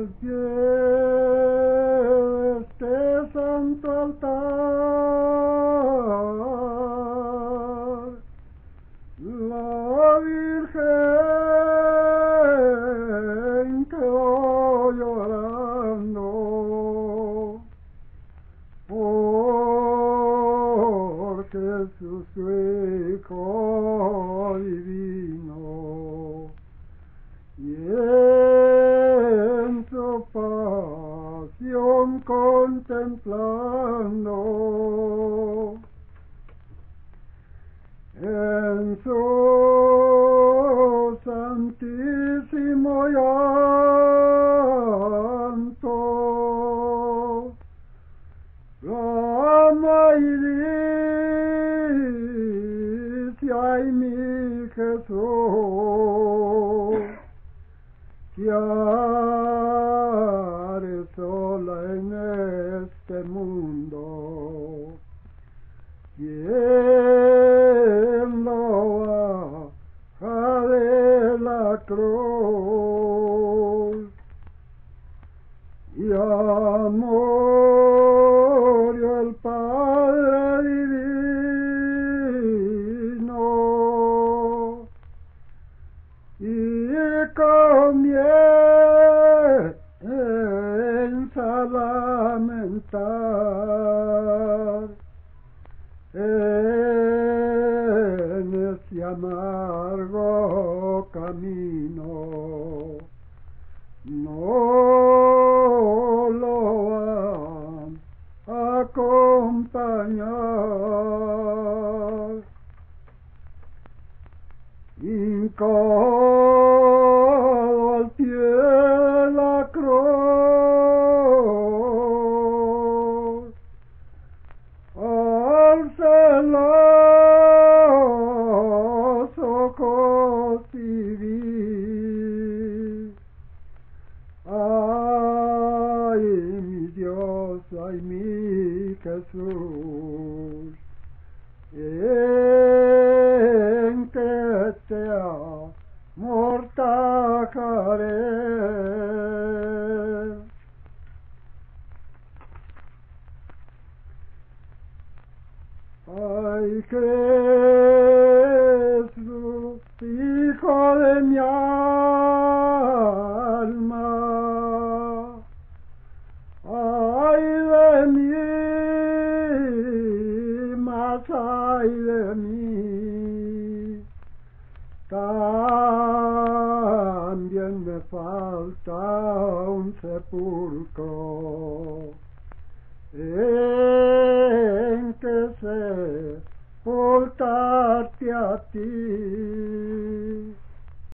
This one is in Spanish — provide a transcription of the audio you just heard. allí este santo altar, la Virgen quedó llorando, porque su hijo divino pasión contemplando, en su santísimo llanto, clama y dice: ay, mi Jesús, que sola en este mundo, quien lo baja de la cruz, y murió el Padre divino, y comienza a lamentar en ese amargo camino. No lo van a acompañar. Hincado al pie de la cruz, alce los ojos y vi: ay, mi Dios, ay, mi Jesús, en que te amor tajaré. Ay, Jesús, hijo de mi alma, ay de mí, más ay de mí, también me falta un sepulcro en que sepultarte a ti.